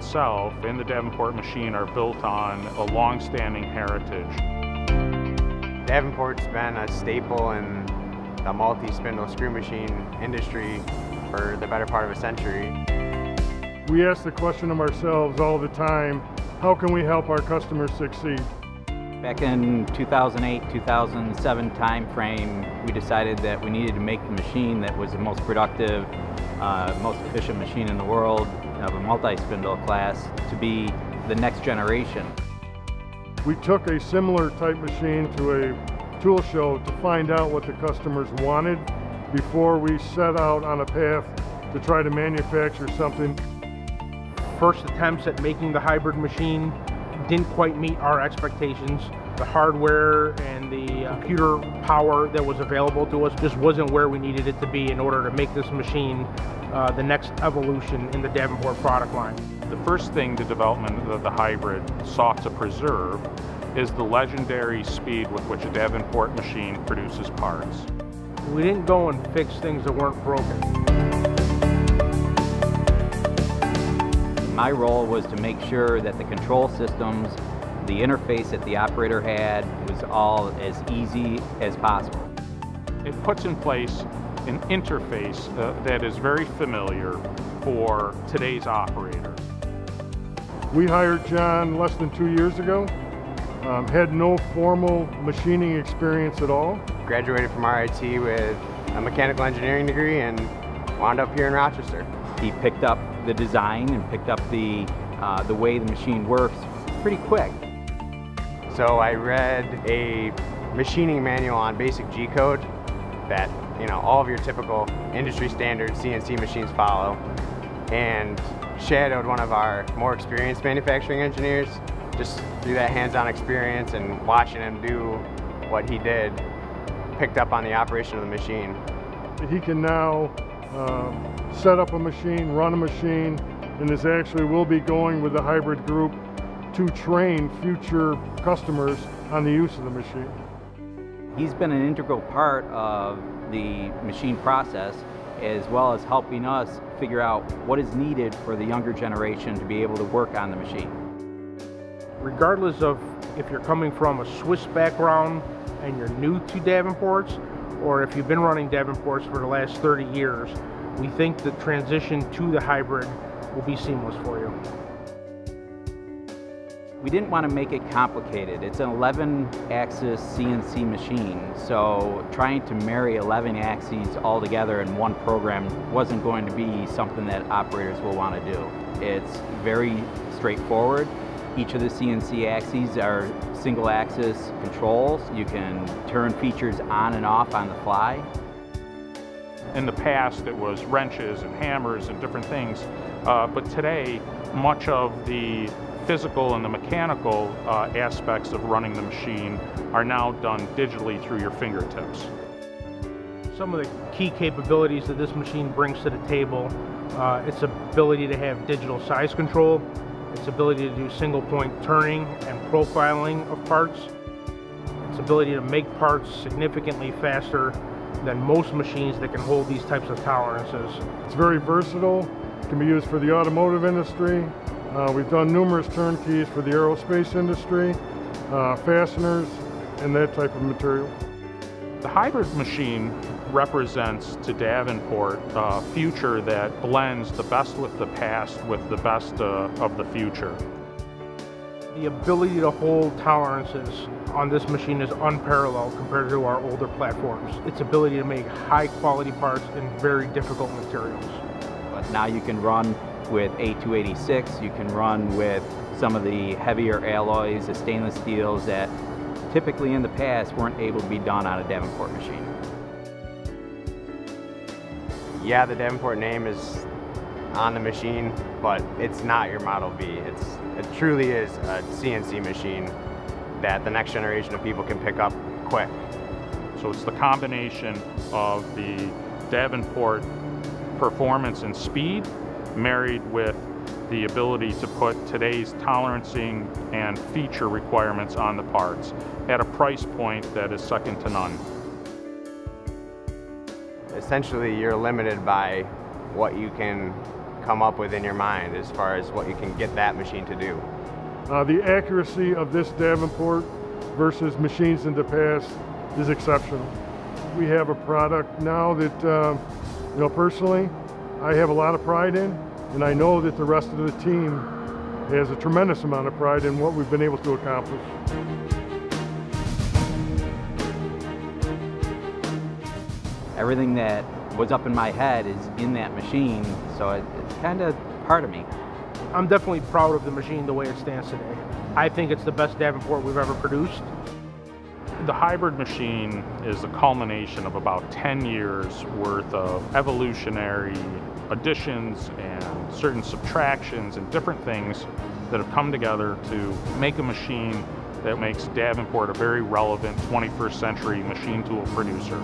itself and the Davenport machine are built on a long-standing heritage. Davenport's been a staple in the multi-spindle screw machine industry for the better part of a century. We ask the question of ourselves all the time, how can we help our customers succeed? Back in 2008-2007 timeframe, we decided that we needed to make the machine that was the most productive, most efficient machine in the world of a multi-spindle class to be the next generation. We took a similar type machine to a tool show to find out what the customers wanted before we set out on a path to try to manufacture something. First attempts at making the hybrid machine didn't quite meet our expectations. The hardware and the computer power that was available to us just wasn't where we needed it to be in order to make this machine the next evolution in the Davenport product line. The first thing the development of the hybrid sought to preserve is the legendary speed with which a Davenport machine produces parts. We didn't go and fix things that weren't broken. My role was to make sure that the control systems, the interface that the operator had, was all as easy as possible. It puts in place an interface that is very familiar for today's operators. We hired John less than 2 years ago, had no formal machining experience at all. Graduated from RIT with a mechanical engineering degree and wound up here in Rochester. He picked up the design and picked up the way the machine works pretty quick. So I read a machining manual on basic G-code that, you know, all of your typical industry standard CNC machines follow, and shadowed one of our more experienced manufacturing engineers just through that hands-on experience and watching him do what he did, picked up on the operation of the machine. He can now set up a machine, run a machine, and is actually will be going with the hybrid group to train future customers on the use of the machine. He's been an integral part of the machine process, as well as helping us figure out what is needed for the younger generation to be able to work on the machine. Regardless of if you're coming from a Swiss background and you're new to Davenports, or if you've been running Davenports for the last 30 years, we think the transition to the hybrid will be seamless for you. We didn't want to make it complicated. It's an 11-axis CNC machine, so trying to marry 11 axes all together in one program wasn't going to be something that operators will want to do. It's very straightforward. Each of the CNC axes are single axis controls. You can turn features on and off on the fly. In the past it was wrenches and hammers and different things, but today much of the physical and the mechanical aspects of running the machine are now done digitally through your fingertips. Some of the key capabilities that this machine brings to the table, its ability to have digital size control, its ability to do single point turning and profiling of parts, its ability to make parts significantly faster than most machines that can hold these types of tolerances. It's very versatile, it can be used for the automotive industry. We've done numerous turnkeys for the aerospace industry, fasteners, and that type of material. The hybrid machine represents to Davenport a future that blends the best with the past with the best of the future. The ability to hold tolerances on this machine is unparalleled compared to our older platforms. Its ability to make high quality parts in very difficult materials. But now you can run with A286, you can run with some of the heavier alloys, the stainless steels that typically in the past weren't able to be done on a Davenport machine. Yeah, the Davenport name is on the machine, but it's not your Model B. It truly is a CNC machine that the next generation of people can pick up quick. So it's the combination of the Davenport performance and speed married with the ability to put today's tolerancing and feature requirements on the parts at a price point that is second to none. Essentially, you're limited by what you can come up with in your mind as far as what you can get that machine to do? The accuracy of this Davenport versus machines in the past is exceptional. We have a product now that, you know, personally, I have a lot of pride in, and I know that the rest of the team has a tremendous amount of pride in what we've been able to accomplish. Everything that was up in my head is in that machine, so it's kind of part of me. I'm definitely proud of the machine the way it stands today. I think it's the best Davenport we've ever produced. The hybrid machine is the culmination of about 10 years worth of evolutionary additions and certain subtractions and different things that have come together to make a machine that makes Davenport a very relevant 21st century machine tool producer.